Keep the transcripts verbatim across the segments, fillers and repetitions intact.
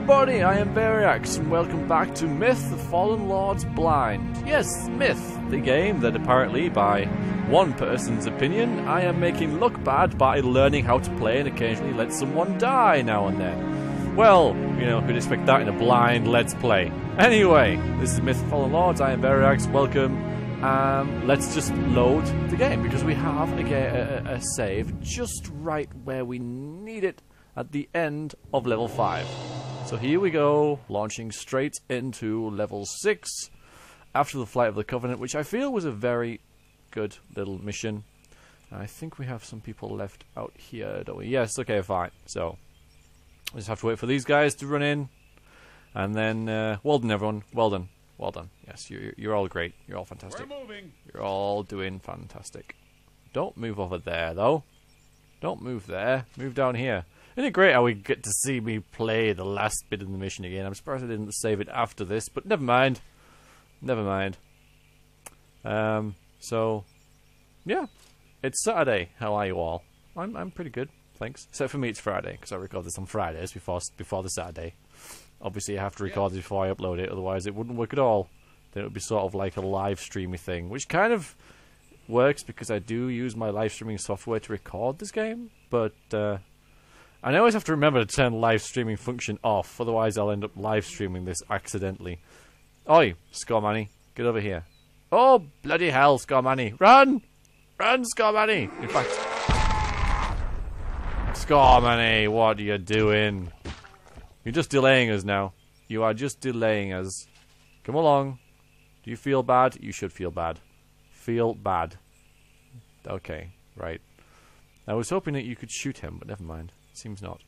everybody, I am Variax, and welcome back to Myth: The Fallen Lords Blind. Yes, Myth, the game that apparently, by one person's opinion, I am making look bad by learning how to play and occasionally let someone die now and then. Well, you know, who'd expect that in a blind Let's Play? Anyway, this is Myth: The Fallen Lords, I am Variax, welcome. Um, let's just load the game, because we have a, a, a save just right where we need it at the end of level five. So here we go, launching straight into level six, after the Flight of the Covenant, which I feel was a very good little mission. I think we have some people left out here, don't we? Yes, okay, fine. So, we just have to wait for these guys to run in, and then, uh, well done everyone, well done. Well done. Yes, you're, you're all great. You're all fantastic. We're moving. You're all doing fantastic. Don't move over there, though. Don't move there. Move down here. Isn't it great how we get to see me play the last bit of the mission again? I'm surprised I didn't save it after this, but never mind. Never mind. Um. So, yeah. It's Saturday. How are you all? I'm I'm pretty good, thanks. Except for me, it's Friday, because I record this on Fridays before, before the Saturday. Obviously, I have to record it before I upload it, otherwise it wouldn't work at all. Then it would be sort of like a live-streamy thing, which kind of works because I do use my live-streaming software to record this game, but uh, I always have to remember to turn the live-streaming function off, otherwise I'll end up live-streaming this accidentally. Oi, Skormani, get over here. Oh, bloody hell, Skormani. Run! Run, Skormani! In fact... Skormani, what are you doing? You're just delaying us now. You are just delaying us. Come along. Do you feel bad? You should feel bad. Feel bad. Okay, right. I was hoping that you could shoot him, but never mind. Seems not.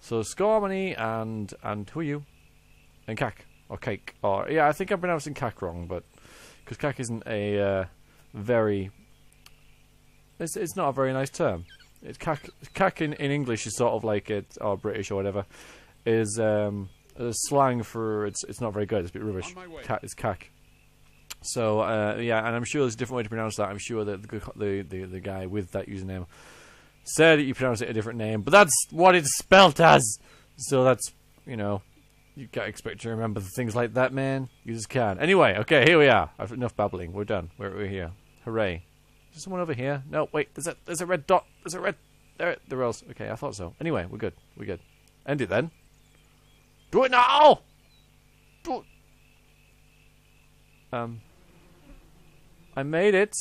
So, Skormani and... and who are you? And Kak. Or Cake. Or, yeah, I think I'm pronouncing Kak wrong, but... because Kak isn't a uh, very... It's, it's not a very nice term. It's Kak, Kak in, in English is sort of like it, or British or whatever. Is um, a slang for it's it's not very good. It's a bit rubbish. Cat is cack. So uh, yeah, and I'm sure there's a different way to pronounce that. I'm sure that the the the, the guy with that username said that you pronounce it a different name, but that's what it's spelt as. So that's, you know, you can't expect to remember things like that, man. You just can't. Anyway, okay, here we are. I've enough babbling. We're done. We're we're here. Hooray! Is there someone over here? No, wait. There's a there's a red dot. There's a red there. There else. Okay, I thought so. Anyway, we're good. We're good. End it then. Do it now! Do it. Um, I made it.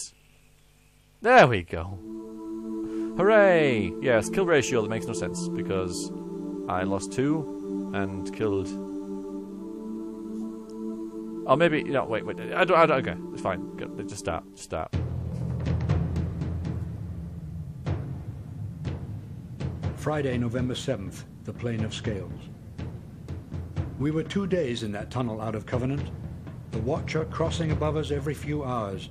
There we go. Hooray! Yes, kill ratio, that makes no sense, because I lost two and killed... Oh, maybe... No, wait, wait. I don't... I don't okay, it's fine. Just start. Just start. Friday, November seventh, the Plain of Scales. We were two days in that tunnel out of Covenant, the Watcher crossing above us every few hours,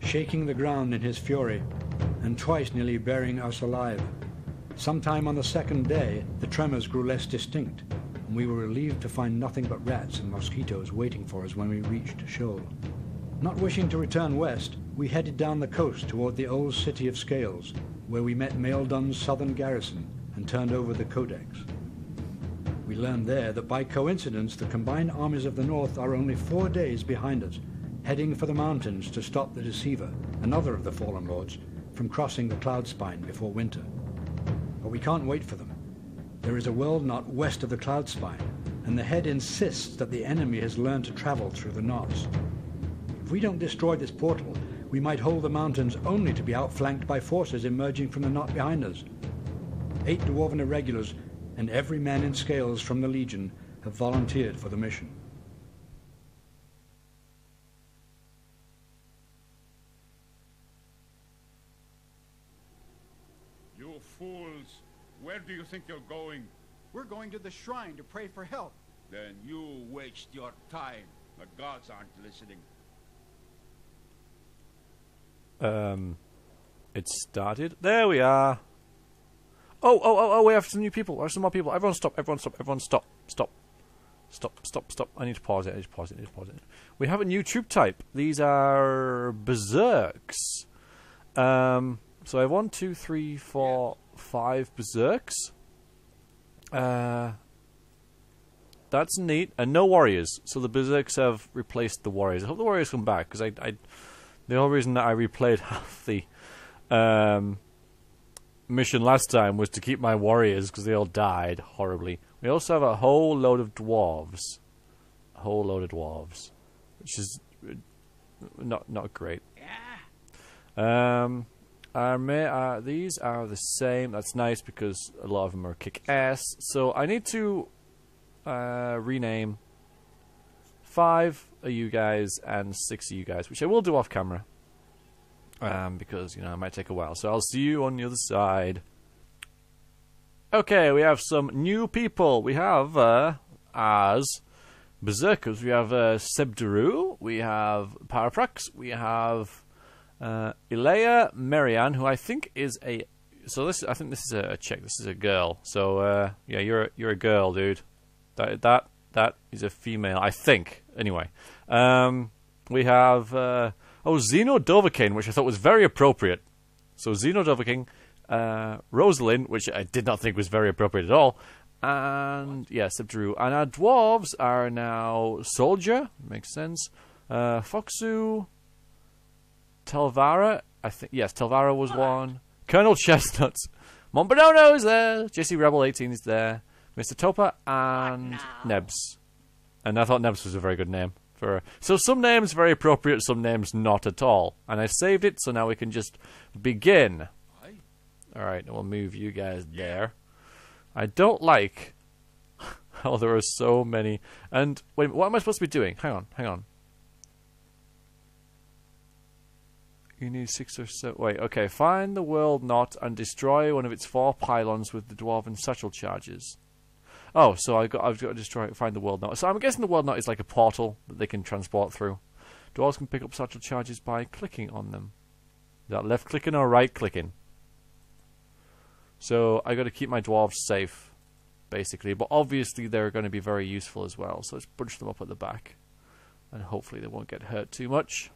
shaking the ground in his fury, and twice nearly burying us alive. Sometime on the second day, the tremors grew less distinct, and we were relieved to find nothing but rats and mosquitoes waiting for us when we reached Shoal. Not wishing to return west, we headed down the coast toward the old city of Scales, where we met Maildun's southern garrison and turned over the Codex. We learned there that by coincidence the combined armies of the North are only four days behind us, heading for the mountains to stop the Deceiver, another of the Fallen Lords, from crossing the Cloudspine before winter. But we can't wait for them. There is a world not west of the Cloudspine, and the head insists that the enemy has learned to travel through the knots. If we don't destroy this portal, we might hold the mountains only to be outflanked by forces emerging from the knot behind us. Eight Dwarven Irregulars and every man in Scales from the Legion have volunteered for the mission. You fools! Where do you think you're going? We're going to the shrine to pray for help. Then you waste your time. The gods aren't listening. Um, it started. There we are. Oh, oh, oh, oh, we have some new people. We have some more people. Everyone stop, everyone stop, everyone stop, stop, stop, stop, stop. I need to pause it, I need to pause it, I need to pause it. We have a new troop type. These are Berserks. Um, so I have one, two, three, four, five Berserks. Uh, That's neat. And no warriors. So the Berserks have replaced the warriors. I hope the warriors come back, because I, I, the only reason that I replayed half the um, mission last time was to keep my warriors, because they all died horribly. We also have a whole load of dwarves. A whole load of dwarves. Which is not not great. Yeah. Um, I may, uh, these are the same. That's nice, because a lot of them are kick-ass. So I need to uh, rename five of you guys and six of you guys, which I will do off camera. Um, because, you know, it might take a while. So I'll see you on the other side. Okay, we have some new people. We have, uh, as Berserkers, we have uh, Seb DeRoux, we have Paraprax, we have uh, Ilea Marianne, who I think is a... So this, I think this is a, a chick, this is a girl. So, uh, yeah, you're a, you're a girl, dude. That that that is a female, I think. Anyway, um, we have... Uh, oh, Xeno Dovahkiin, which I thought was very appropriate. So Xeno Dovahkiin, uh, Rosalind, which I did not think was very appropriate at all. And yeah, Seb DeRoux. And our dwarves are now Soldier, makes sense. Uh, Foxu, Telvara, I think. Yes, Telvara was one. Colonel Chestnuts, Mombadono is there. J C Rebel eighteen is there. Mister Topa and Nebs. And I thought Nebs was a very good name for. So some names very appropriate, some names not at all. And I saved it, so now we can just begin. All right, we'll move you guys there. I don't like how there are so many. And wait, what am I supposed to be doing? Hang on, hang on. You need six or seven. Wait, okay. Find the world knot and destroy one of its four pylons with the dwarven satchel charges. Oh, so I got, I've got to destroy. Find the world knot. So I'm guessing the world knot is like a portal that they can transport through. Dwarves can pick up satchel charges by clicking on them. Is that left clicking or right clicking? So I got to keep my dwarves safe, basically. But obviously they're going to be very useful as well. So let's bunch them up at the back, and hopefully they won't get hurt too much.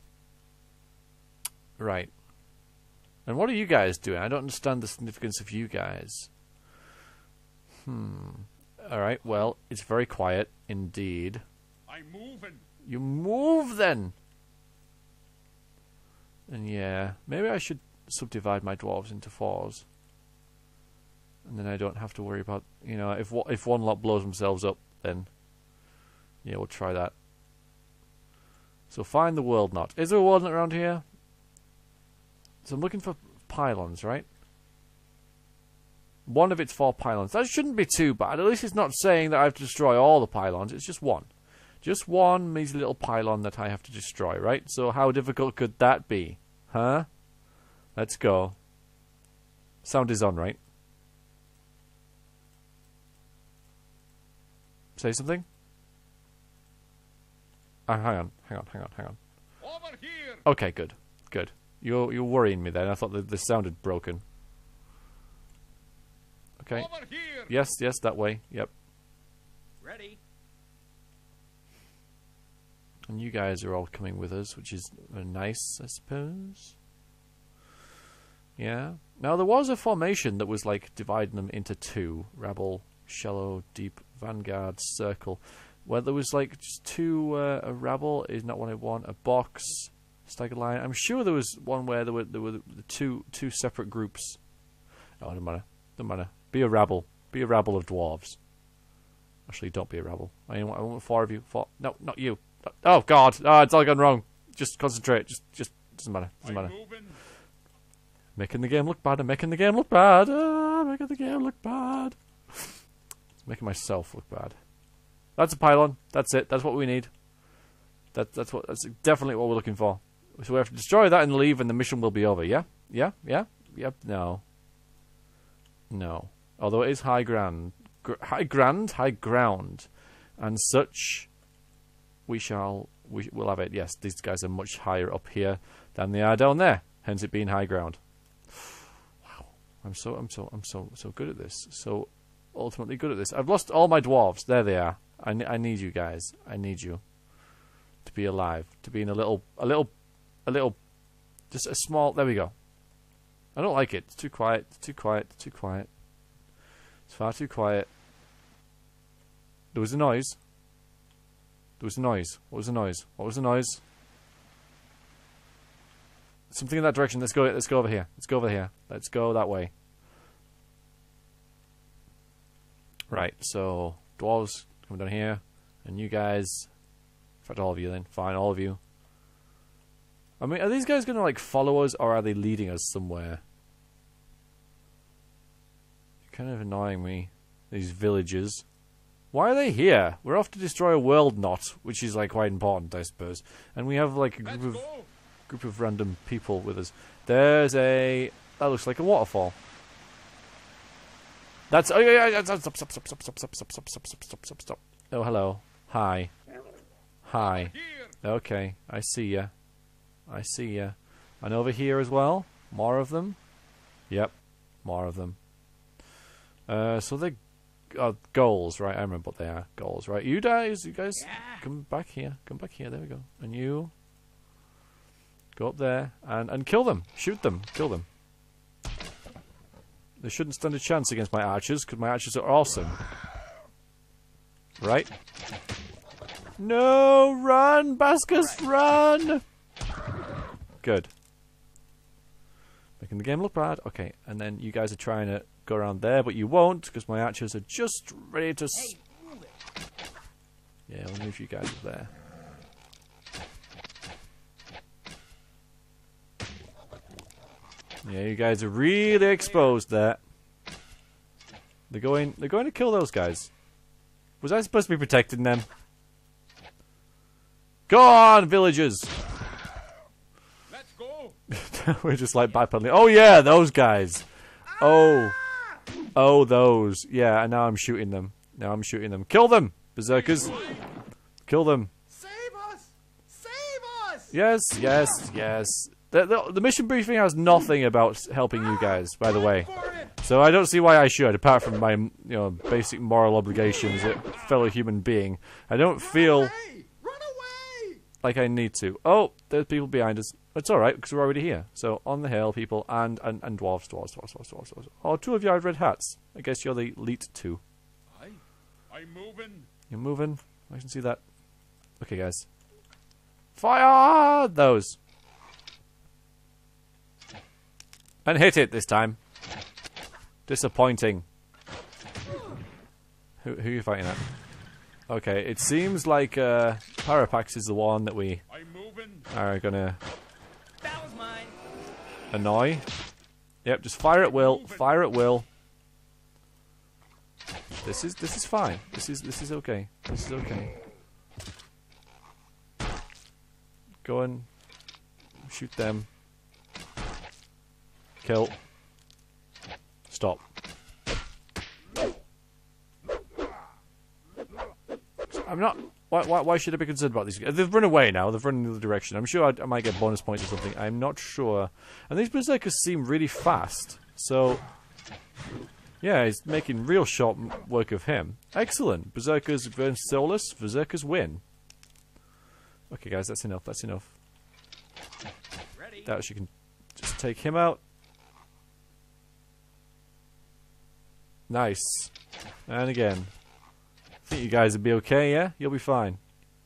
Right. And what are you guys doing? I don't understand the significance of you guys. Hmm. All right. Well, it's very quiet indeed. I'm moving. You move then. And yeah, maybe I should subdivide my dwarves into fours. And then I don't have to worry about, you know, if if one lot blows themselves up, then yeah, we'll try that. So find the world knot. Is there a world knot around here? So I'm looking for pylons, right? One of its four pylons. That shouldn't be too bad. At least it's not saying that I have to destroy all the pylons. It's just one. Just one measly little pylon that I have to destroy, right? So how difficult could that be? Huh? Let's go. Sound is on, right? Say something? Oh, hang on, hang on, hang on, hang on. Over here. Okay, good, good. You're you're worrying me then. I thought that this sounded broken. Okay. Over here. Yes, yes, that way. Yep. Ready. And you guys are all coming with us, which is nice, I suppose. Yeah. Now there was a formation that was like dividing them into two: rabble, shallow, deep. Vanguard circle, where there was like just two. Uh, a rabble is not what I want. A box, staggered line. I'm sure there was one where there were there were the two two separate groups. Oh, doesn't matter. Doesn't matter. Be a rabble. Be a rabble of dwarves. Actually, don't be a rabble. I mean, I want four of you. Four. No, not you. Oh God! Oh, it's all gone wrong. Just concentrate. Just, just doesn't matter. Doesn't matter. Making the game look bad. I'm making the game look bad. Ah, making the game look bad. Making myself look bad. That's a pylon. That's it. That's what we need. That that's what that's definitely what we're looking for. So we have to destroy that and leave, and the mission will be over. Yeah, yeah, yeah, yep. No, no. Although it is high ground, Gr high grand, high ground, and such. We shall. We will have it. Yes, these guys are much higher up here than they are down there. Hence it being high ground. Wow. I'm so I'm so I'm so so good at this. So. Ultimately good at this. I've lost all my dwarves. There they are. I, I need you guys. I need you to be alive. To be in a little, a little, a little, just a small. There we go. I don't like it. It's too quiet. It's too quiet. It's too quiet. It's far too quiet. There was a noise. There was a noise. What was the noise? What was the noise? Something in that direction. Let's go. Let's go over here. Let's go over here. Let's go that way. Right. So dwarves come down here, and you guys. In fact, all of you then. Fine, all of you. I mean, are these guys going to like follow us, or are they leading us somewhere? They're kind of annoying me. These villagers. Why are they here? We're off to destroy a world knot, which is like quite important, I suppose. And we have like a group of group of random people with us. There's a that looks like a waterfall. That's oh yeah yeah stop stop stop stop stop stop stop stop stop stop stop stop. Oh hello, hi, hi. Okay, I see ya, I see ya. And over here as well, more of them. Yep, more of them. Uh, so they. Uh, goals, right? I remember what they are. Goals, right? You guys, you guys, yeah. Come back here. Come back here. There we go. And you go up there and and kill them. Shoot them. Kill them. They shouldn't stand a chance against my archers because my archers are awesome. Right? No, run, Baskus, run! Good. Making the game look bad. Okay, and then you guys are trying to. Go around there, but you won't because my archers are just ready to. S yeah, we'll move you guys up there. Yeah, you guys are really exposed there. They're going. They're going to kill those guys. Was I supposed to be protecting them? Go on, villagers. Let's go. We're just like backpedaling. Oh yeah, those guys. Oh. Oh, those. Yeah, and now I'm shooting them. Now I'm shooting them. Kill them, berserkers. Kill them. Save us! Save us! Yes, yes, yes. The, the, the mission briefing has nothing about helping you guys, by the way. So I don't see why I should, apart from my you know basic moral obligations as a fellow human being. I don't feel Run away! Run away! Like I need to. Oh, there's people behind us. It's alright, because we're already here. So, on the hill, people, and, and, and dwarves, dwarves, dwarves, dwarves, dwarves, dwarves. Oh, two of you have red hats. I guess you're the elite two. Aye. I'm moving. You're moving? I can see that. Okay, guys. Fire! Those. And hit it this time. Disappointing. Who, who are you fighting at? Okay, it seems like uh, Paraprax is the one that we are gonna... That was mine. Annoy. Yep, just fire at will. Fire at will. This is this is fine. This is this is okay. This is okay. Go and shoot them. Kill. Stop. I'm not. Why, why, why should I be concerned about these guys? They've run away now. They've run in the other direction. I'm sure I, I might get bonus points or something. I'm not sure. And these berserkers seem really fast. So, yeah, he's making real short work of him. Excellent. Berserkers versus Solus. Berserkers win. Okay, guys, that's enough. That's enough. Ready. That you can just take him out. Nice. And again. I think you guys will be okay, yeah? You'll be fine.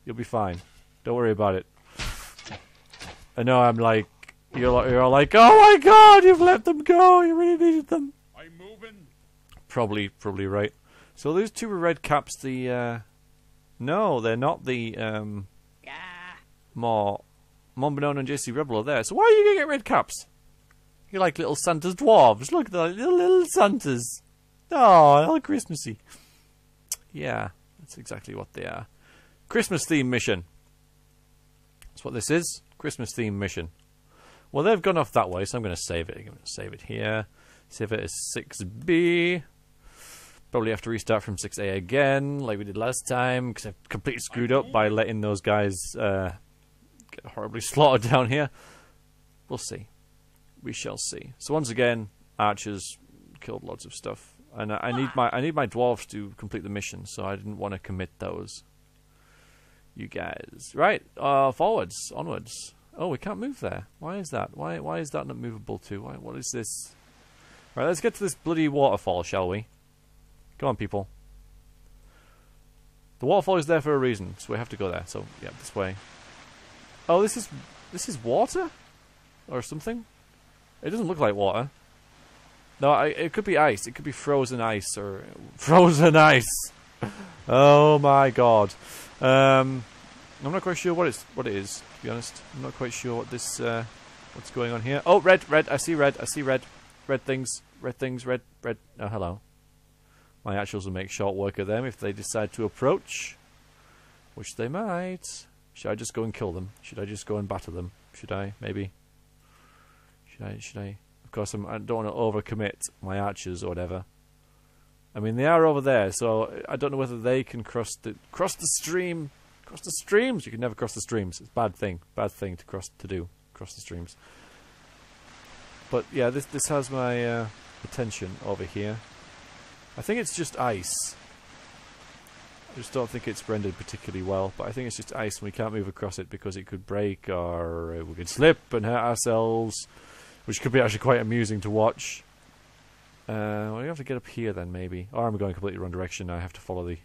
You'll be fine. Don't worry about it. I know I'm like, you're all, you're all like, oh my god, you've let them go. You really needed them. I'm moving. Probably, probably right. So those two red caps, the, uh, no, they're not the, um, yeah. more, Mombadono and J C Rebel are there. So why are you going to get red caps? You're like little Santa's dwarves. Look, they're like little, little Santas. Oh, they're all Christmassy. Yeah, that's exactly what they are. Christmas theme mission. That's what this is. Christmas theme mission. Well, they've gone off that way, so I'm going to save it. I'm going to save it here. Save it as six B. Probably have to restart from six A again, like we did last time, because I've completely screwed up by letting those guys uh, get horribly slaughtered down here. We'll see. We shall see. So once again, archers killed lots of stuff. And I need my I need my dwarves to complete the mission, so I didn't want to commit those. You guys, right? Uh, forwards, onwards. Oh, we can't move there. Why is that? Why why is that not movable too? Why? What is this? Right, let's get to this bloody waterfall, shall we? Come on, people. The waterfall is there for a reason, so we have to go there. So yeah, this way. Oh, this is this is water, or something. It doesn't look like water. No, I, it could be ice. It could be frozen ice or frozen ice. Oh my god. Um, I'm not quite sure what it's what it is. To be honest, I'm not quite sure what this uh, what's going on here. Oh, red, red. I see red. I see red. Red things. Red things. Red. Red. Oh, hello. My actuals will make short work of them if they decide to approach, which they might. Should I just go and kill them? Should I just go and batter them? Should I? Maybe. Should I? Should I? Of course, I'm, I don't want to overcommit my archers or whatever. I mean, they are over there, so I don't know whether they can cross the cross the stream. Cross the streams. You can never cross the streams. It's a bad thing. Bad thing to cross to do. Cross the streams. But yeah, this this has my uh, attention over here. I think it's just ice. I just don't think it's rendered particularly well, but I think it's just ice and we can't move across it because it could break or we could slip and hurt ourselves, which could be actually quite amusing to watch. Uh, well, we have to get up here then, maybe. Or I'm going completely wrong direction. I have to follow the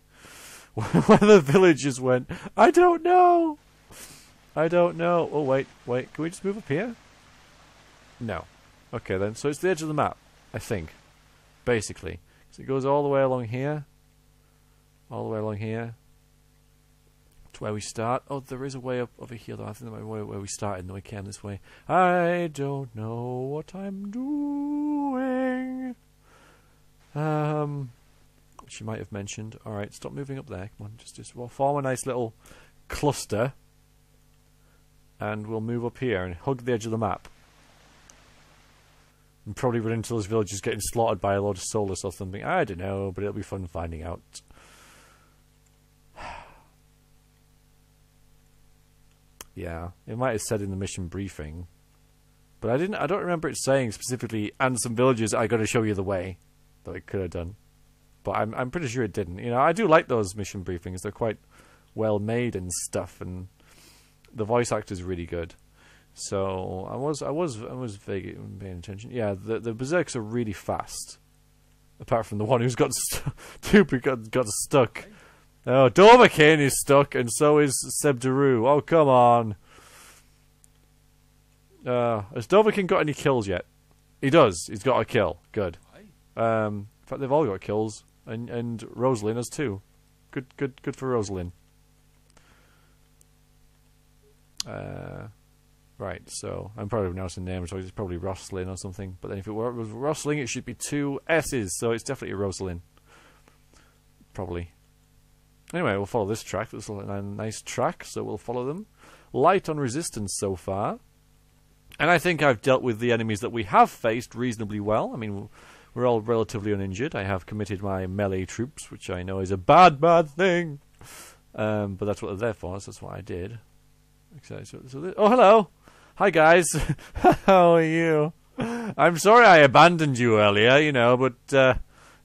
where the villagers went. I don't know! I don't know. Oh, wait, wait. Can we just move up here? No. Okay, then. So it's the edge of the map, I think. Basically. So it goes all the way along here, all the way along here, to where we start. Oh, there is a way up over here, though. I think there might be a way where we started, and then we came this way. I don't know what I'm doing. Um, which you might have mentioned. All right, stop moving up there. Come on, just just we'll form a nice little cluster, and we'll move up here and hug the edge of the map. And probably run into those villagers getting slaughtered by a load of soulless or something. I don't know, but it'll be fun finding out. Yeah, it might have said in the mission briefing, but I didn't. I don't remember it saying specifically. And some villagers, I got to show you the way. Though it could have done, but I'm I'm pretty sure it didn't. You know, I do like those mission briefings. They're quite well made and stuff, and the voice actor's really good. So I was I was I was vaguely paying attention. Yeah, the the berserks are really fast. Apart from the one who's got st stupid got got stuck. Oh, Dovahkiin is stuck, and so is Seb DeRoux. Oh, come on. Uh, has Dovahkiin got any kills yet? He does. He's got a kill. Good. Um, in fact, they've all got kills, and and Rosalind has two. Good good good for Rosalind. Uh. Right, so I'm probably pronouncing names, so it's probably Rosalind or something. But then if it were Rosalind, it should be two S's, so it's definitely a Rosalind. Probably. Anyway, we'll follow this track. This is a nice track, so we'll follow them. Light on resistance so far. And I think I've dealt with the enemies that we have faced reasonably well. I mean, we're all relatively uninjured. I have committed my melee troops, which I know is a bad, bad thing. Um, but that's what they're there for, so that's what I did. Okay, so, so this, oh, hello! Hi guys, how are you? I'm sorry I abandoned you earlier, you know, but uh,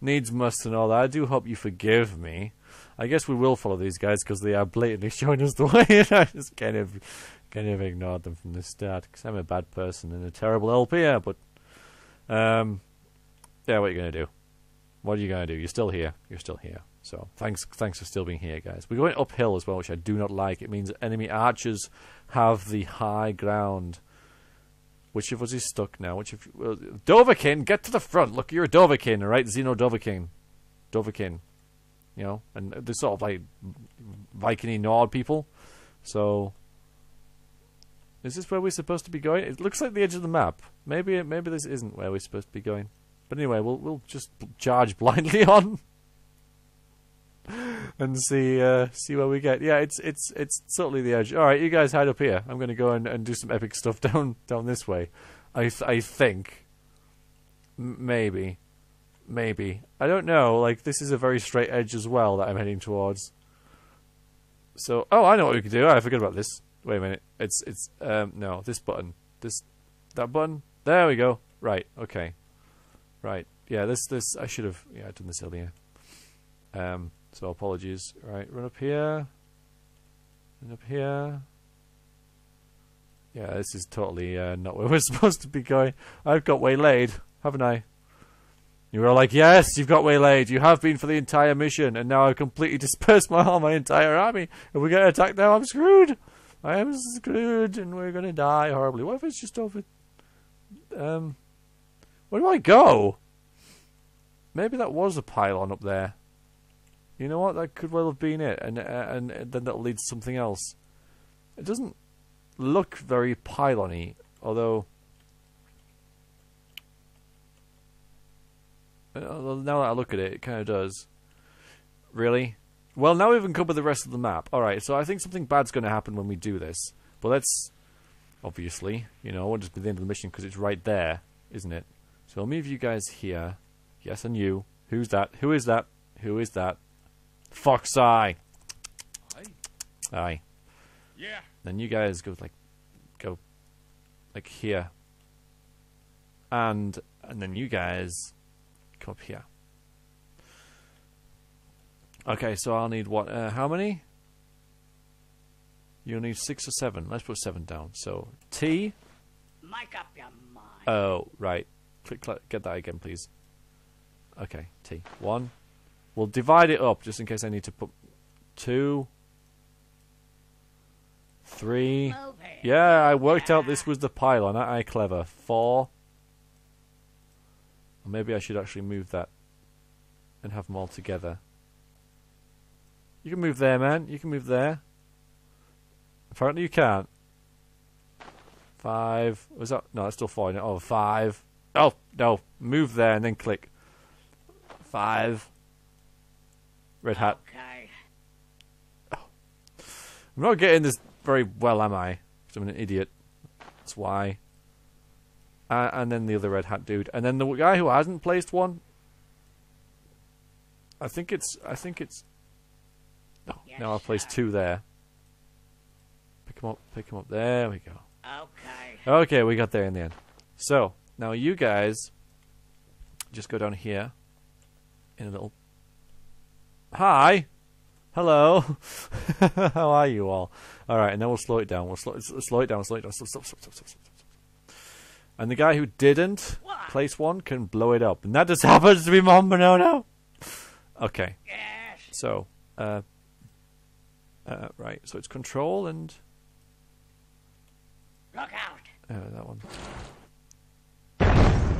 needs must and all that. I do hope you forgive me. I guess we will follow these guys because they are blatantly showing us the way, and I just kind of, kind of ignored them from the start because I'm a bad person and a terrible L P R. But um, yeah, what are you gonna do? What are you gonna do? You're still here. You're still here. So thanks, thanks for still being here, guys. We're going uphill as well, which I do not like. It means enemy archers have the high ground. Which of us is stuck now? Which of well, Dovahkiin, get to the front. Look, you're a Dovahkiin, all right? Xeno Dovahkiin, Dovahkiin. You know, and they're sort of like Viking-y Nord people. So, is this where we're supposed to be going? It looks like the edge of the map. Maybe, maybe this isn't where we're supposed to be going. But anyway, we'll we'll just charge blindly on. And see, uh, see where we get. Yeah, it's it's it's totally the edge. All right, you guys hide up here. I'm gonna go and, and do some epic stuff down down this way. I th I think M maybe, maybe I don't know. Like this is a very straight edge as well that I'm heading towards. So oh, I know what we can do. I forgot about this. Wait a minute. It's it's um no this button this that button. There we go. Right. Okay. Right. Yeah. This this I should have yeah I've done this earlier. Um. So apologies. Right, run up here. Run up here. Yeah, this is totally uh, not where we're supposed to be going. I've got waylaid, haven't I? You were like, yes, you've got waylaid. You have been for the entire mission, and now I've completely dispersed my my entire army. If we get attacked now, I'm screwed. I am screwed, and we're gonna die horribly. What if it's just over? Um, where do I go? Maybe that was a pylon up there. You know what? That could well have been it, and uh, and then that leads to something else. It doesn't look very pylon-y, although. Now that I look at it, it kind of does. Really? Well, now we've uncovered the rest of the map. Alright, so I think something bad's going to happen when we do this. But let's... Obviously, you know, I won't just be the end of the mission because it's right there, isn't it? So I'll move you guys here. Yes, and you. Who's that? Who is that? Who is that? Fox Eye! Aye. Aye. Yeah. Then you guys go, like... Go... Like, here. And... And then you guys... up here. Okay, so I'll need what? Uh, how many? You'll need six or seven. Let's put seven down. So T. Make up your mind. Oh, right. Click, get that again, please. Okay, T. One. We'll divide it up just in case I need to put two. Three. Yeah, I worked out this was the pylon. Aren't I clever? Four. Maybe I should actually move that and have them all together. You can move there, man. You can move there. Apparently you can't. Five. Was that? No, that's still four. Oh, five. Oh, no. Move there and then click. Five. Red hat. Okay. Oh. I'm not getting this very well, am I? Because I'm an idiot. That's why. Uh, and then the other red hat dude, and then the guy who hasn't placed one. I think it's. I think it's. No, yes, now I'll place sir. two there. Pick him up. Pick him up. There we go. Okay. Okay, we got there in the end. So now you guys just go down here in a little. Hi, hello. How are you all? All right, and then we'll slow it down. We'll slow, slow it down. Slow it down. Stop. Stop. Stop. Stop. Stop. stop. And the guy who didn't place one can blow it up. And that just happens to be Mombadono. Okay. Yes. So, uh, uh, right. So it's control and... Look out. Oh, that one.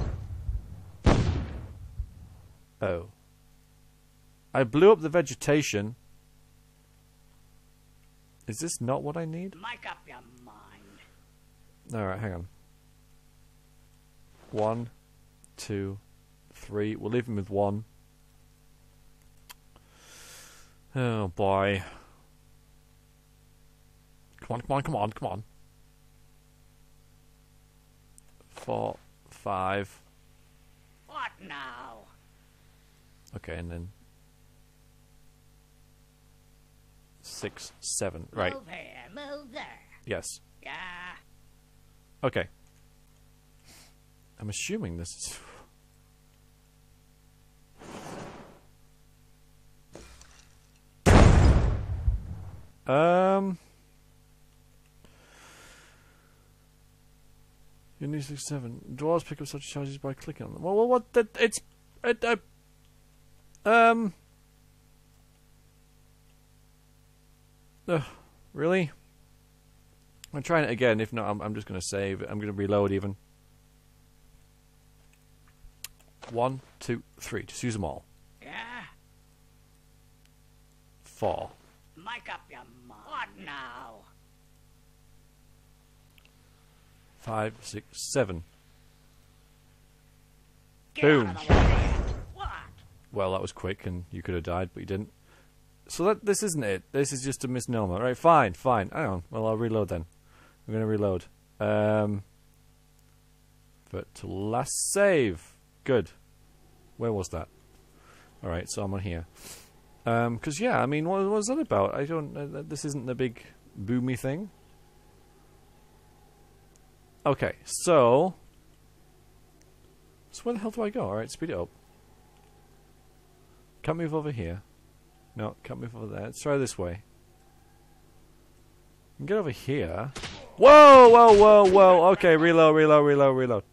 Oh. I blew up the vegetation. Is this not what I need? Make up your mind. Alright, hang on. One, two, three. We'll leave him with one. Oh boy. Come on, come on, come on, come on. Four, five. What now? Okay, and then six, seven. Right. Move here, move there. Yes. Yeah. Okay. I'm assuming this is... um... You need six seven. Dwarves pick up such charges by clicking on them. Well, well what? That, it's... It, uh, um... Uh, really? I'm trying it again. If not, I'm, I'm just going to save. I'm going to reload even. One, two, three. Just use them all. Yeah. Four. Make up your mind. What now? Five, six, seven. Get Boom. Out of the way. What? Well, that was quick, and you could have died, but you didn't. So that this isn't it. This is just a misnomer, right? Fine, fine. Hang on. Well, I'll reload then. I'm gonna reload. Um. But to last save. Good. Where was that? Alright, so I'm on here. Um, because, yeah, I mean, what was that about? I don't... Uh, this isn't the big boomy thing. Okay, so... So where the hell do I go? Alright, speed it up. Can't move over here. No, can't move over there. Let's try this way. I can get over here. Whoa, whoa, whoa, whoa! Okay, reload, reload, reload, reload.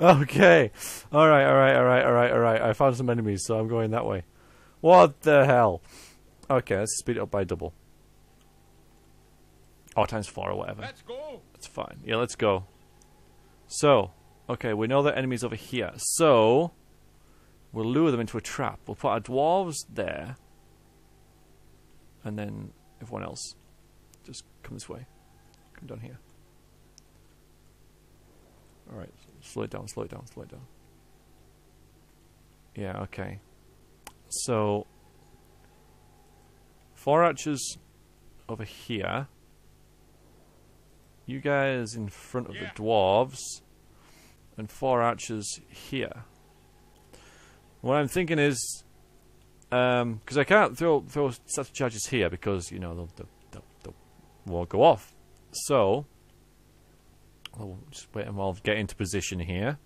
Okay. Alright, alright, alright, alright, alright. I found some enemies, so I'm going that way. What the hell? Okay, let's speed it up by double. Oh, times four or whatever. Let's go. That's fine. Yeah, let's go. So, okay, we know that enemies over here. So, we'll lure them into a trap. We'll put our dwarves there. And then everyone else. Just come this way. Come down here. Alright, slow it down, slow it down, slow it down. Yeah, okay. So, four archers over here. You guys in front of yeah. the dwarves, and four archers here. What I'm thinking is, um, because I can't throw throw statue charges here because you know they'll, they'll, they'll, they'll won't go off. So I'll just wait and I'll get into position here,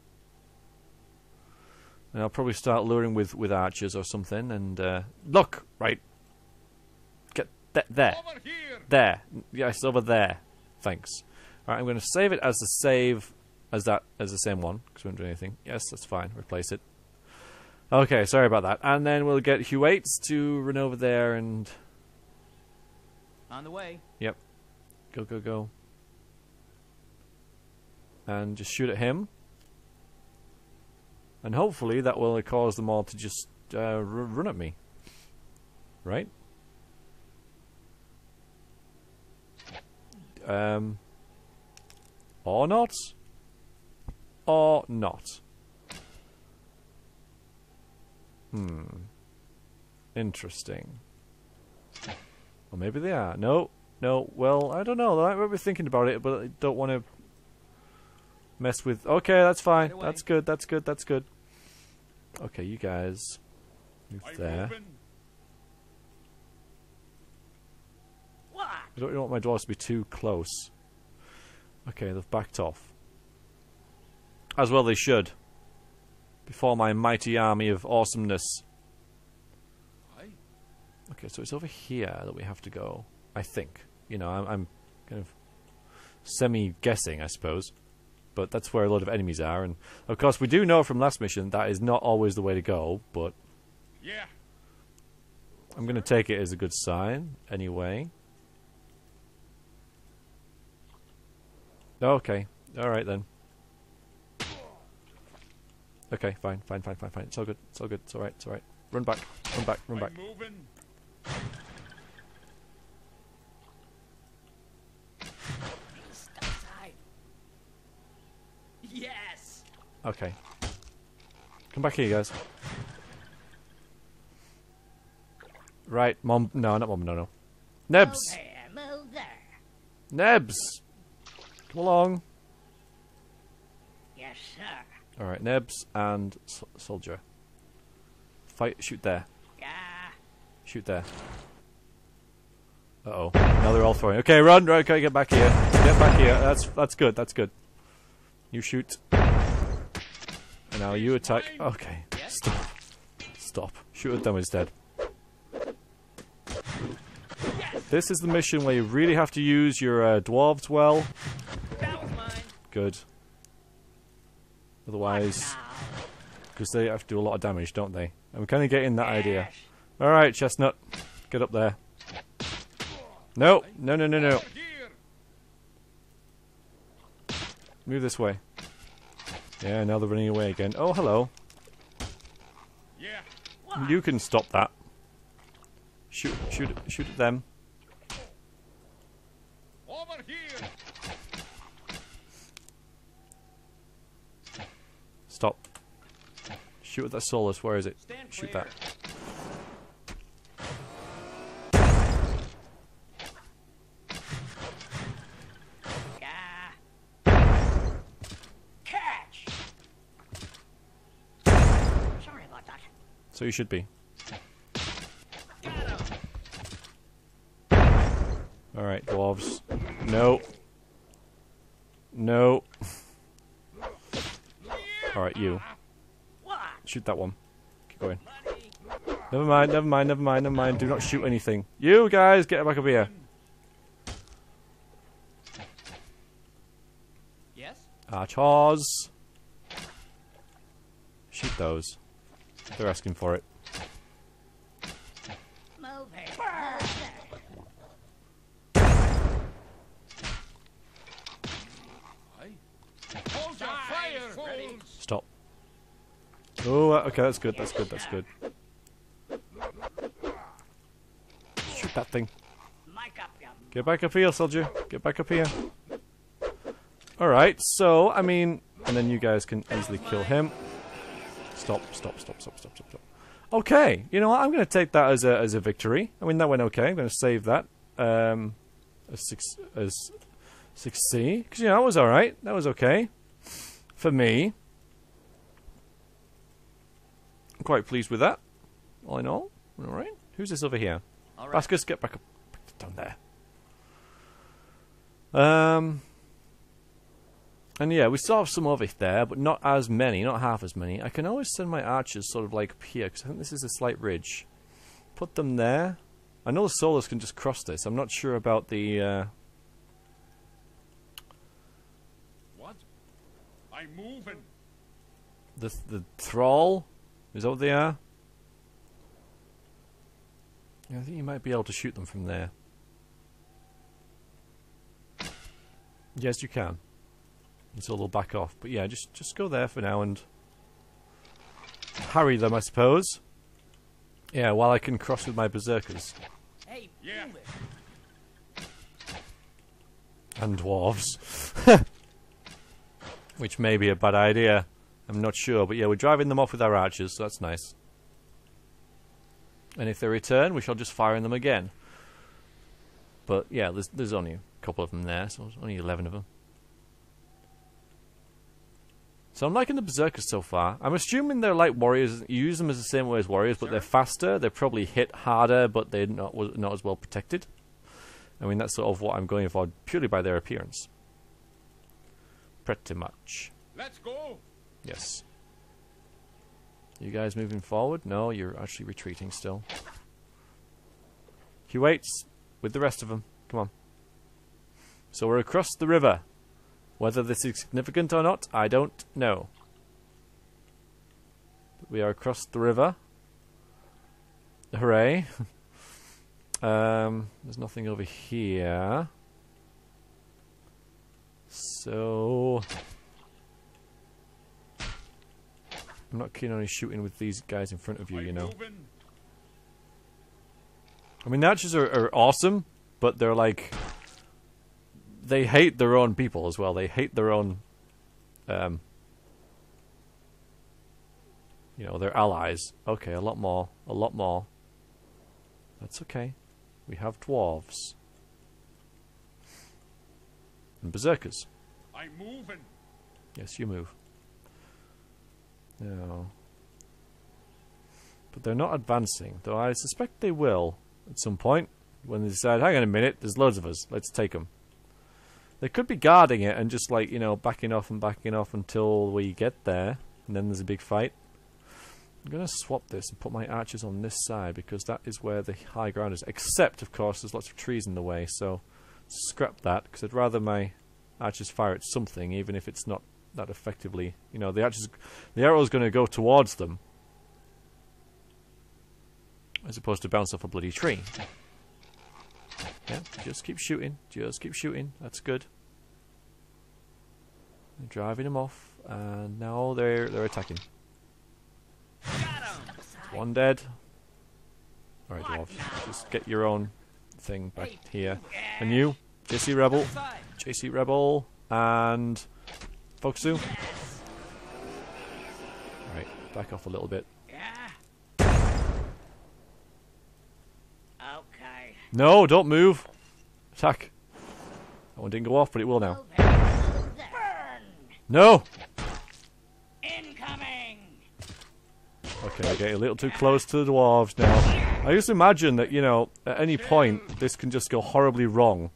and I'll probably start luring with with archers or something. And uh, look, right, get th there, over here. there, yes, over there. Thanks. Alright, I'm going to save it as the save as that as the same one because we don't do anything. Yes, that's fine. Replace it. Okay, sorry about that. And then we'll get Huates to run over there and on the way. Yep. Go go go. And just shoot at him. And hopefully that will cause them all to just uh, r run at me. Right? Um, or not, or not. Hmm. Interesting. Well, maybe they are. No, no. Well, I don't know. I might be thinking about it, but I don't want to mess with. Okay, that's fine. That's good. That's good. That's good. Okay, you guys, move there. I don't really want my dwarves to be too close. Okay, they've backed off. As well they should. Before my mighty army of awesomeness. Okay, so it's over here that we have to go. I think. You know, I'm, I'm kind of semi-guessing, I suppose. But that's where a lot of enemies are. And, of course, we do know from last mission that is not always the way to go, but... yeah. I'm going to take it as a good sign, anyway. Okay. Alright then. Okay, fine, fine, fine, fine, fine. It's all good. It's all good. It's alright, it's alright. Run back. Run back. Run back. Yes. Okay. Come back here, guys. Right, Mom no, not Mom no no. Nebs! Nebs! Come along. Yes, sir. Alright, Nebs and so soldier. Fight, shoot there. Yeah. Shoot there. Uh oh. Now they're all throwing. Okay, run, right, okay, get back here. Get back here. That's that's good, that's good. You shoot. And now you attack. Okay. Stop. Stop. Shoot at them instead. This is the mission where you really have to use your uh, dwarves well. Good. Otherwise, because they have to do a lot of damage, don't they? I'm kind of getting that idea. Alright, Chestnut. Get up there. No, no, no, no, no. Move this way. Yeah, now they're running away again. Oh, hello. You can stop that. Shoot, shoot, shoot at them. Over here. Stop. Shoot at that Solus, where is it? Shoot that. Catch. Sorry about that. So you should be. Alright, dwarves. No. No. Alright, you. Shoot that one. Keep going. Never mind, never mind, never mind, never mind. Do not shoot anything. You guys, get back over here. Yes? Archers. Shoot those. They're asking for it. Move it. Stop. Oh, okay, that's good, that's good, that's good. Shoot that thing. Get back up here, soldier. Get back up here. Alright, so, I mean, and then you guys can easily kill him. Stop, stop, stop, stop, stop, stop, stop. Okay, you know what, I'm going to take that as a, as a victory. I mean, that went okay. I'm going to save that. Um, as six, as six C. Because, you know, that was alright. That was okay. For me, I'm quite pleased with that. All in all, all right. Who's this over here? Right. Vasquez, get back up down there. Um, and yeah, we still have some of it there, but not as many, not half as many. I can always send my archers sort of like up here because I think this is a slight ridge. Put them there. I know the solars can just cross this. I'm not sure about the. Uh, Moving. The the thrall? Is that what they are? Yeah, I think you might be able to shoot them from there. Yes, you can. Until they'll back off. But yeah, just just go there for now and harry them, I suppose. Yeah, while I can cross with my berserkers. Hey, yeah. And dwarves. Which may be a bad idea. I'm not sure. But yeah, we're driving them off with our archers, so that's nice. And if they return, we shall just fire on them again. But yeah, there's, there's only a couple of them there, so there's only eleven of them. So I'm liking the berserkers so far. I'm assuming they're like warriors. You use them as the same way as warriors, but sure. They're faster. They're probably hit harder, but they're not, not as well protected. I mean, that's sort of what I'm going for, purely by their appearance. Pretty much. Let's go. Yes. You guys moving forward? No, you're actually retreating still. He waits with the rest of them. Come on. So we're across the river. Whether this is significant or not, I don't know. But we are across the river. Hooray. um, there's nothing over here. So, I'm not keen on shooting with these guys in front of you, you know. I mean, the archers are, are awesome, but they're like, they hate their own people as well. They hate their own, um, you know, their allies. Okay, a lot more, a lot more. That's okay. We have dwarves. And berserkers. I'm moving. Yes, you move. No. But they're not advancing, though I suspect they will at some point when they decide, hang on a minute, there's loads of us, let's take them. They could be guarding it and just like, you know, backing off and backing off until we get there, and then there's a big fight. I'm going to swap this and put my archers on this side because that is where the high ground is, except, of course, there's lots of trees in the way, so scrap that, because I'd rather my archers fire at something, even if it's not that effectively. You know, the archers, the arrow's going to go towards them, as opposed to bounce off a bloody tree. Yeah, just keep shooting, just keep shooting. That's good. They're driving them off, and now they're they're attacking. One dead. All right, dwarf, just get your own thing back here. And you, J C Rebel, J C Rebel, and Foxu. Alright, back off a little bit. Okay. No, don't move! Attack. That one didn't go off, but it will now. No! Incoming! Okay, I get a little too close to the dwarves now. I just imagine that, you know, at any point, this can just go horribly wrong.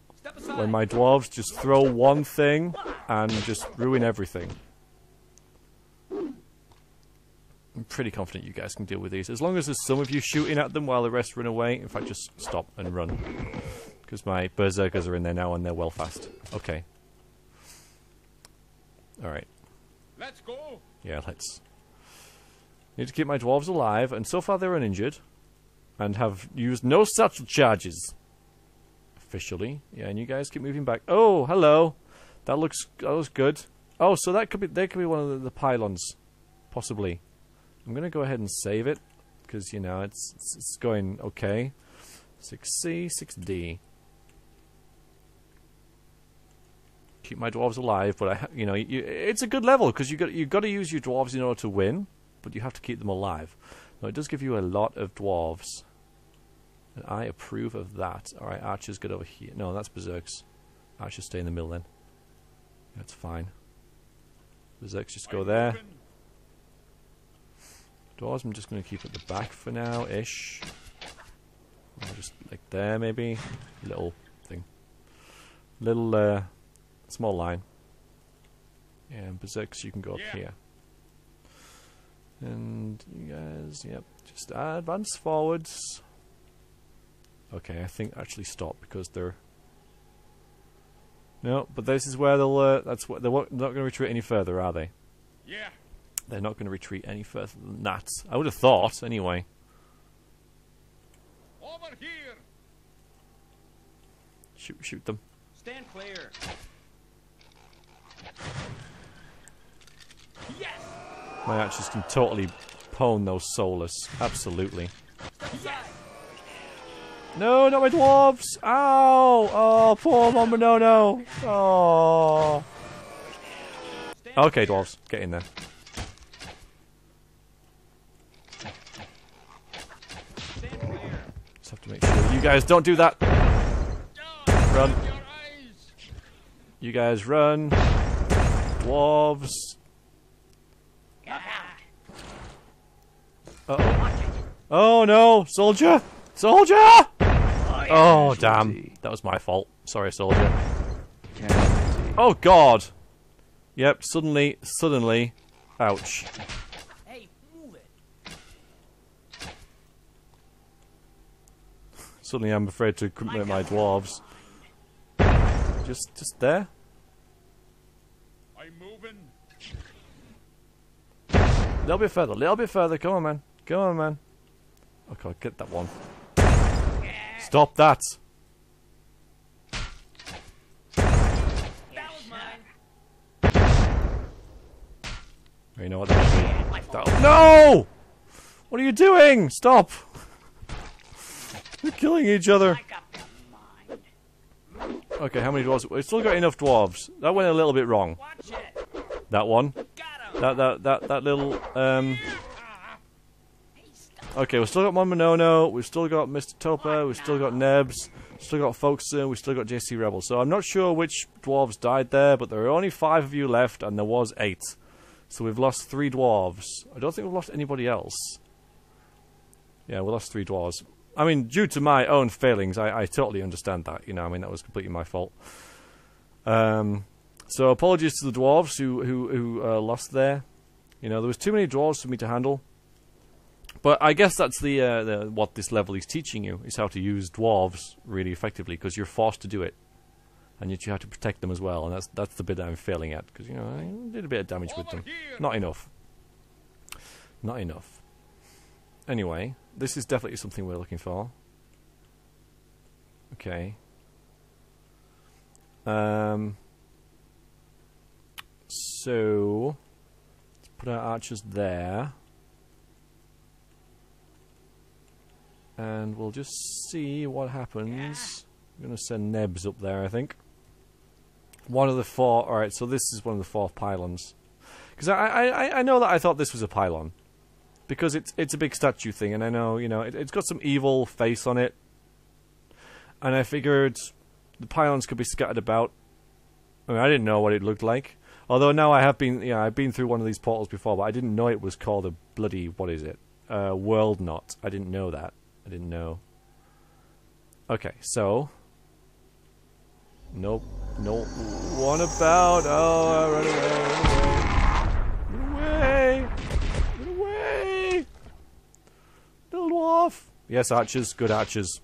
When my dwarves just throw one thing and just ruin everything. I'm pretty confident you guys can deal with these. As long as there's some of you shooting at them while the rest run away. In fact, just stop and run. Because my berserkers are in there now and they're well fast. Okay. Alright. Let's go. Yeah, let's. Need to keep my dwarves alive, and so far they're uninjured. And have used no satchel charges. Officially. Yeah, and you guys keep moving back. Oh, hello. That looks, that looks good. Oh, so that could be, there could be one of the, the pylons. Possibly. I'm going to go ahead and save it. Because, you know, it's, it's, it's going okay. six C, six D. Keep my dwarves alive, but I, you know, you, it's a good level because you got you got to use your dwarves in order to win, but you have to keep them alive. Now it does give you a lot of dwarves, and I approve of that. All right, archers, get over here. No, that's berserks. Archers stay in the middle then. That's fine. Berserks just go there. Dwarves, I'm just going to keep at the back for now, ish. Or just like there, maybe little thing, little. Uh, Small line. And berserks, you can go up yeah. here. And you guys, yep, just advance forwards. Okay, I think actually stop because they're. No, but this is where they'll. Uh, that's what they're not going to retreat any further, are they? Yeah. They're not going to retreat any further than that. I would have thought, anyway. Over here. Shoot! Shoot them. Stand clear. Yes! My archers can totally pwn those soulless. Absolutely. Yes! No, not my dwarves! Ow! Oh, poor Mombadono! Oh. Okay, dwarves, get in there. Just have to make sure you guys don't do that. Run. You guys run. Dwarves. Uh-oh. Oh no, soldier! Soldier! Oh damn, that was my fault. Sorry, soldier. Oh god! Yep, suddenly, suddenly. Ouch. Suddenly I'm afraid to commit my dwarves. Just, just there. Moving. A little bit further, a little bit further. Come on, man. Come on, man. Oh god, get that one. Yeah. Stop that. That was mine. You know what? Yeah, that no! What are you doing? Stop! They're killing each other. Okay, how many dwarves? We've still got enough dwarves. That went a little bit wrong. That one. That that that that little. Um... Okay, we've still got Mombadono. We've still got Mister Topa. We've still got Nebs. We've still got Foxu. We've still got J C Rebel. So I'm not sure which dwarves died there, but there are only five of you left, and there was eight. So we've lost three dwarves. I don't think we've lost anybody else. Yeah, we lost three dwarves. I mean, due to my own failings, I, I totally understand that. You know, I mean, that was completely my fault. Um, so apologies to the dwarves who who, who uh, lost there. You know, there was too many dwarves for me to handle. But I guess that's the, uh, the what this level is teaching you is how to use dwarves really effectively because you're forced to do it, and yet you have to protect them as well. And that's that's the bit that I'm failing at because you know I did a bit of damage with them, not enough, not enough. Anyway. This is definitely something we're looking for. Okay. Um, so, let's put our archers there. And we'll just see what happens. I'm going to send Nebs up there, I think. One of the four... Alright, so this is one of the four pylons. Because I, I, I know that I thought this was a pylon. Because it's it's a big statue thing, and I know, you know, it, it's got some evil face on it. And I figured the pylons could be scattered about. I mean, I didn't know what it looked like. Although now I have been, yeah, I've been through one of these portals before, but I didn't know it was called a bloody, what is it? Uh, world knot. I didn't know that. I didn't know. Okay, so. Nope. No one about. Oh, I ran away. Run away. Little dwarf. Yes, archers. Good archers.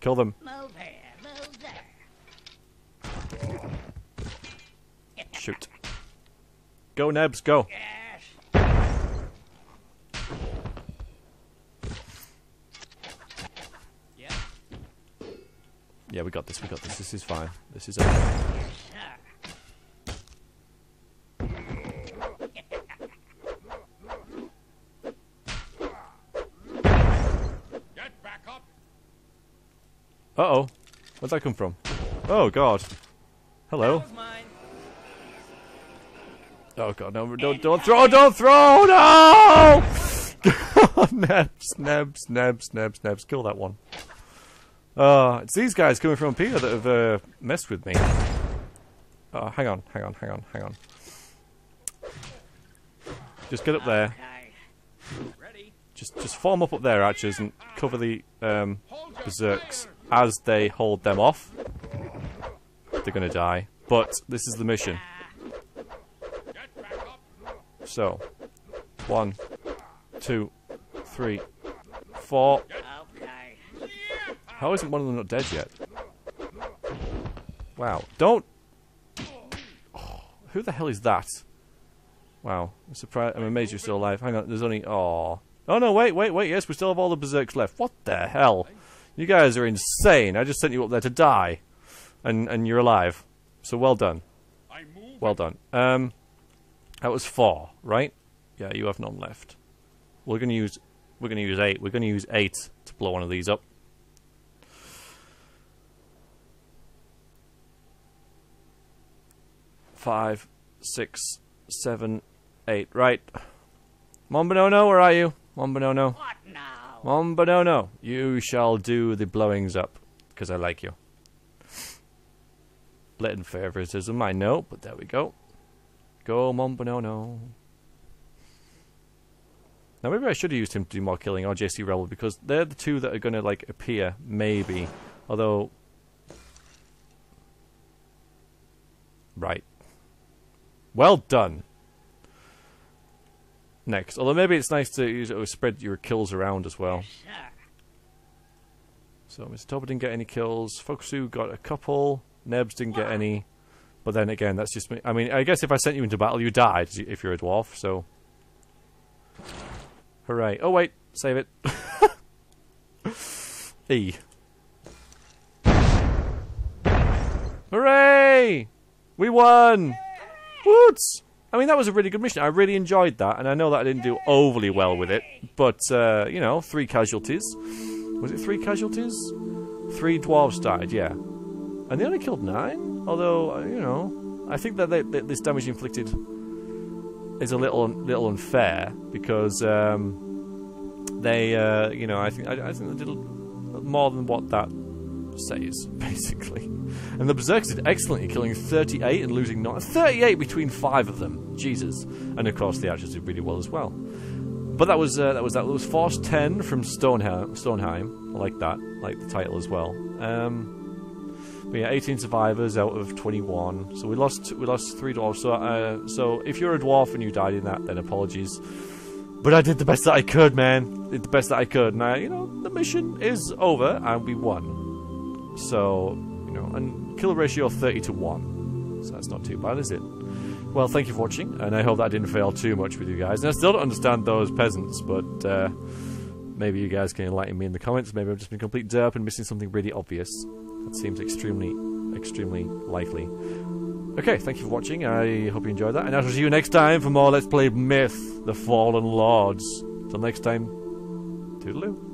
Kill them. Move here, move there. Shoot. Go, Nebs. Go. Yes. Yeah, we got this, we got this. This is fine. This is okay. Get back up. Uh-oh. Where'd that come from? Oh, God. Hello. Oh, God, no, don't, don't throw, don't throw, no! Nebs, Nebs, Nebs, Nebs, Nebs. Kill that one. Uh, it's these guys coming from Peter that have uh, messed with me. Oh, hang on, hang on, hang on, hang on. Just get up there. Just just form up up there, archers, and cover the um, berserks as they hold them off. They're going to die. But this is the mission. So, one, two, three, four. How isn't one of them not dead yet? Wow. Don't... Oh, who the hell is that? Wow. I'm surprised. I'm amazed you're still alive. Hang on. There's only... Oh. Oh, no. Wait, wait, wait. Yes, we still have all the berserks left. What the hell? You guys are insane. I just sent you up there to die. And and you're alive. So well done. Well done. Um, that was four, right? Yeah, you have none left. We're going to use... We're going to use eight. We're going to use eight to blow one of these up. Five, six, seven, eight. Right. Mombadono, where are you? Mombadono. What now? Mombadono, you shall do the blowings up, because I like you. Blatant favoritism, I know, but there we go. Go, Mombadono. Now, maybe I should have used him to do more killing, or J C Rebel, because they're the two that are going to, like, appear, maybe. Although... Right. Well done. Next. Although maybe it's nice to use, oh, spread your kills around as well. So Mister Topa didn't get any kills. Foxu got a couple. Nebs didn't get any. But then again, that's just me. I mean, I guess if I sent you into battle, you died if you're a dwarf, so... Hooray. Oh, wait. Save it. E. Hooray! We won! Woods! I mean, that was a really good mission. I really enjoyed that, and I know that I didn't do overly well with it, but, uh, you know, three casualties. Was it three casualties? Three dwarves died, yeah. And they only killed nine, although, you know, I think that they, that this damage inflicted is a little little unfair, because um, they, uh, you know, I think, I, I think they did more than what that says, basically. And the berserkers did excellently, killing thirty-eight and losing nine. thirty-eight between five of them, Jesus! And of course the archers did really well as well. But that was uh, that was that. It was Force Ten from Stoneheim. Stoneheim, I like that, I like the title as well. Um, but yeah, eighteen survivors out of twenty-one. So we lost we lost three dwarves. So uh, so if you're a dwarf and you died in that, then apologies. But I did the best that I could, man. Did the best that I could, and I, you know, the mission is over and we won. So. And kill ratio thirty to one, so that's not too bad, is it? Well, thank you for watching, and I hope that I didn't fail too much with you guys. And I still don't understand those peasants, but uh, maybe you guys can enlighten me in the comments. Maybe I've just been complete derp and missing something really obvious. That seems extremely, extremely likely. Okay, thank you for watching. I hope you enjoyed that, and I shall see you next time for more Let's Play Myth: The Fallen Lords. Till next time, toodaloo.